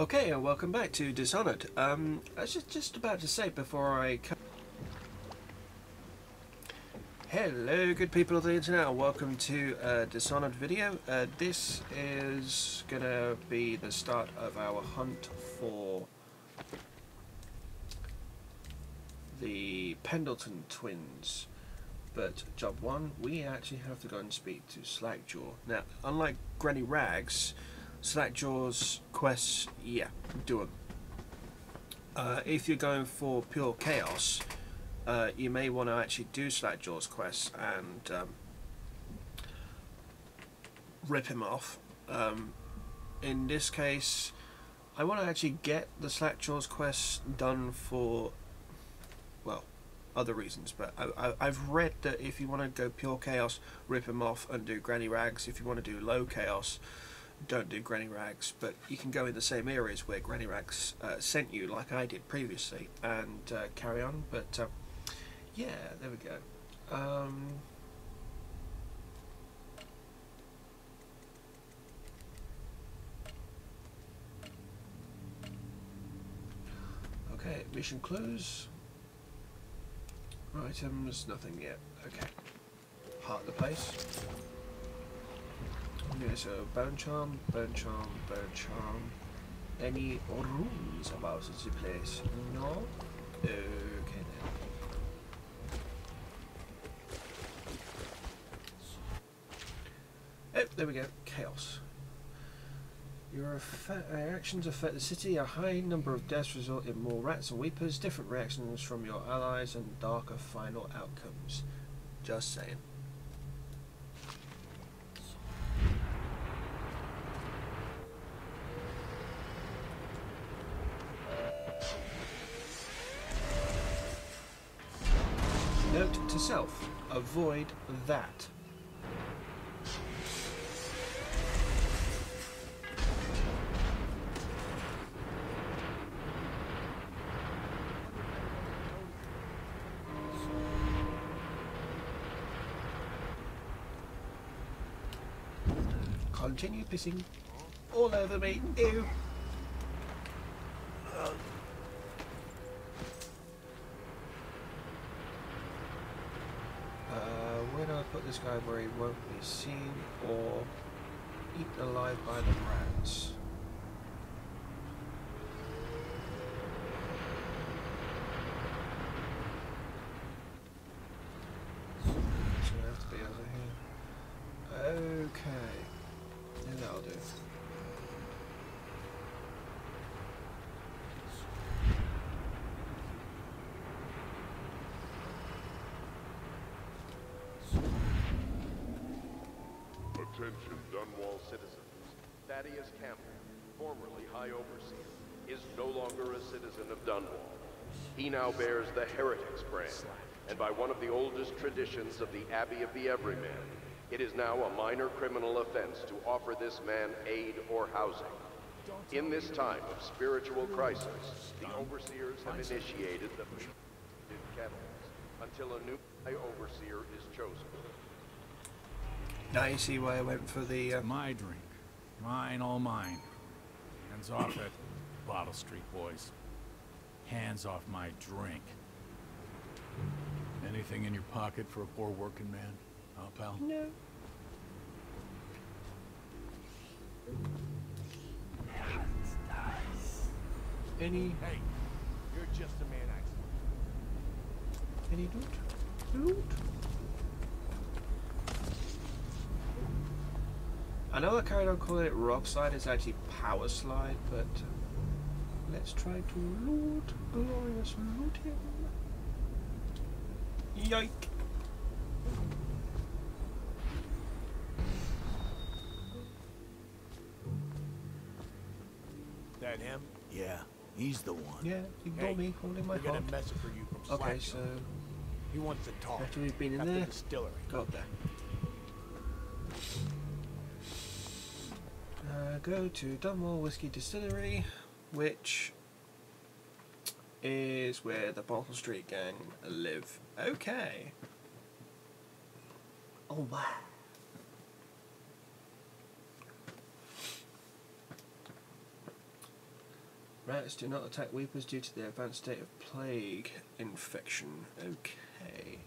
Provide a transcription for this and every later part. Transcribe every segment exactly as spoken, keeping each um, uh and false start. Okay, and welcome back to Dishonored. Um, I was just, just about to say before I come... Hello, good people of the internet, welcome to a Dishonored video. Uh, this is gonna be the start of our hunt for the Pendleton Twins. But job one, we actually have to go and speak to Slackjaw. Now, unlike Granny Rags, Slackjaw's quests, yeah, do them. Uh, if you're going for pure chaos, uh, you may want to actually do Slackjaw's quests and um, rip him off. Um, in this case, I want to actually get the Slackjaw's quests done for, well, other reasons. But I, I, I've read that if you want to go pure chaos, rip him off and do Granny Rags. If you want to do low chaos, don't do Granny Rags, but you can go in the same areas where Granny Rags uh, sent you, like I did previously, and uh, carry on. But uh, yeah, there we go. Um, okay, mission clues, items, nothing yet. Okay, heart of the place. Okay, so bone charm, bone charm, bone charm. Any rules about the place? No? Okay then. Oh, there we go. Chaos. Your effect, reactions affect the city. A high number of deaths result in more rats and weepers. Different reactions from your allies and darker final outcomes. Just saying. Note to self, avoid that. Continue pissing all over me, ew. This guy where he won't be seen or eaten alive by the rats. So it's gonna have to be over here. Okay, yeah, that'll do. Attention Dunwall citizens, Thaddeus Campbell, formerly High Overseer, is no longer a citizen of Dunwall. He now bears the Heretics brand, and by one of the oldest traditions of the Abbey of the Everyman, it is now a minor criminal offense to offer this man aid or housing. In this time of spiritual crisis, the Overseers have initiated the kettles until a new High Overseer is chosen. Now you see why I went for the... Uh... My drink. Mine, all mine. Hands off it, Bottle Street boys. Hands off my drink. Anything in your pocket for a poor working man, huh, pal? No. That's nice. Any... Hey, you're just a man I... Any dude? Dude? I know I carried on calling it rock slide, it's actually power slide, but let's try to loot, glorious loot him. Yike! That him? Yeah, he's the one. Yeah, ignore hey, me, holding my heart. A message for you from okay, Slackjaw. So he wants to talk. After we've been in after there, the distillery. Go up there. Uh, go to Dunwall Whiskey Distillery, which is where the Bottle Street Gang live. Okay. Oh wow. Rats do not attack weepers due to their advanced state of plague infection. Okay.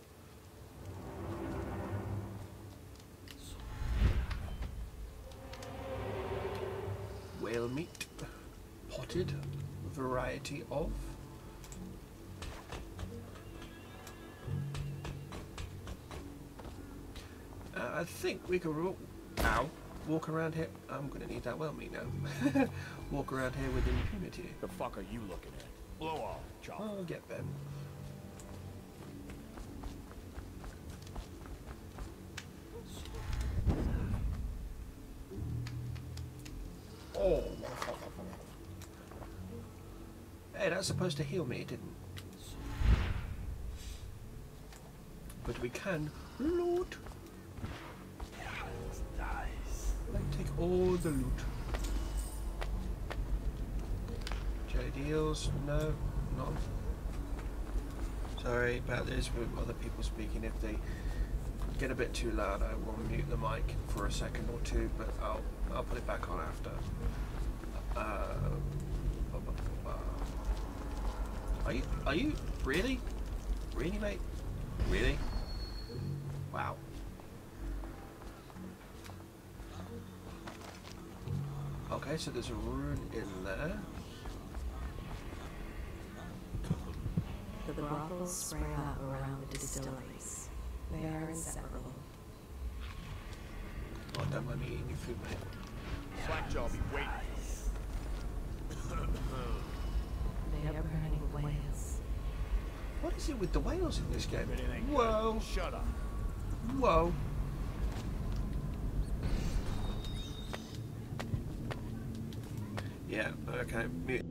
Whale meat. Potted. Variety of. Uh, I think we can walk, ow, walk around here. I'm gonna need that whale meat now. Walk around here with impunity. The fuck are you looking at? Blow off, chop. I'll get them. Oh. Hey, that's supposed to heal me, it didn't. But we can loot. Take all the loot. Jelly deals? No, none. Sorry about this with other people speaking. If they get a bit too loud, I will mute the mic for a second or two, but I'll I'll put it back on after. Uh, are you are you really really mate really? Wow. Okay, so there's a rune in there. The brothels sprang up around the distilleries. They are inseparable. Oh, that money eating your food, mate. Slackjaw, be waiting. They are burning whales. What is it with the whales in this game? Whoa! Shut up. Whoa. Yeah, okay. Mute.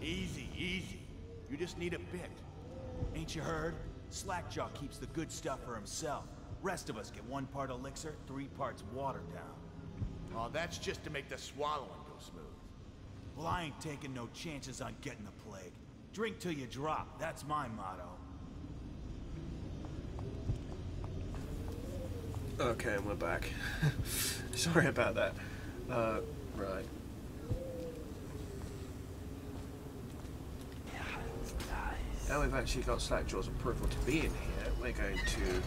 Easy, easy. You just need a bit. Ain't you heard? Slackjaw keeps the good stuff for himself. Rest of us get one part elixir, three parts water down. Oh, that's just to make the swallowing go smooth. Well, I ain't taking no chances on getting the plague. Drink till you drop. That's my motto. Okay, we're back. Sorry about that. Uh, right. Yeah, nice. Now we've actually got Slackjaw's approval to be in here. We're going to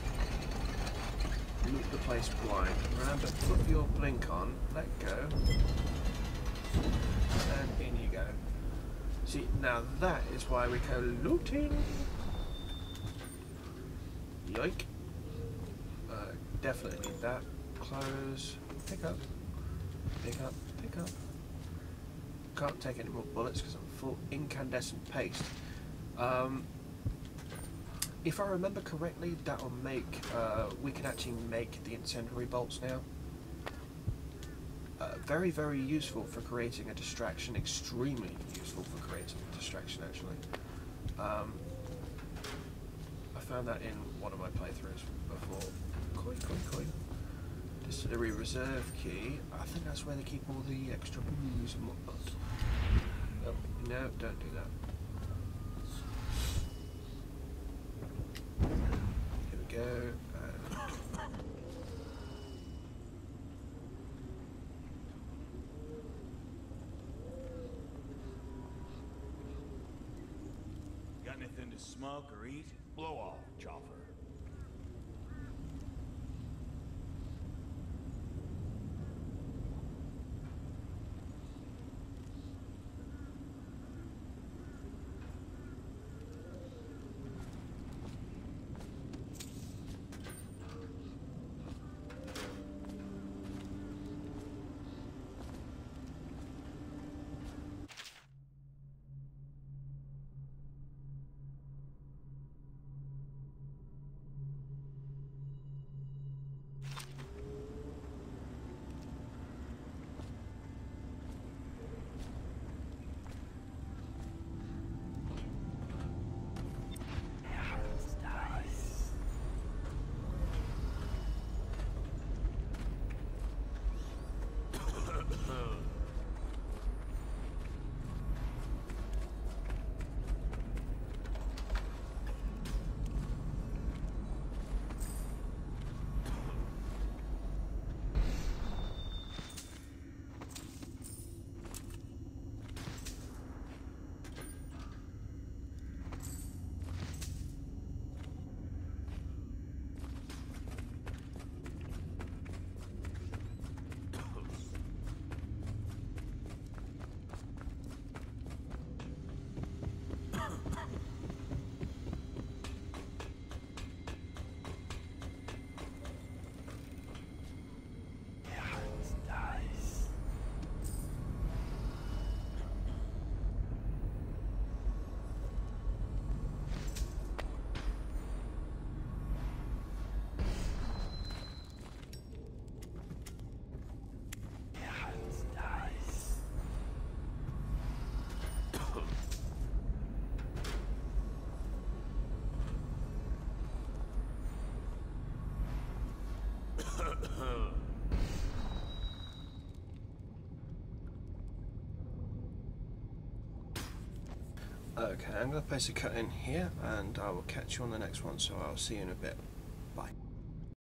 loot the place blind. Remember, put your blink on. Let go. And in you go. See, now that is why we go looting. Yoink. Uh, definitely need that. Close. Pick up. Pick up. Pick up. Can't take any more bullets because I'm full incandescent paste. Um, if I remember correctly, that'll make... Uh, we can actually make the incendiary bolts now. Uh, very, very useful for creating a distraction. Extremely useful for creating a distraction, actually. Um, I found that in one of my playthroughs before. Coin, coin, coin. Distillery reserve key. I think that's where they keep all the extra booze and whatnot. Oh, no, don't do that. Here we go. Anything to smoke or eat? Blow off, chopper. Okay, I'm going to place a cut in here and I will catch you on the next one, so I'll see you in a bit.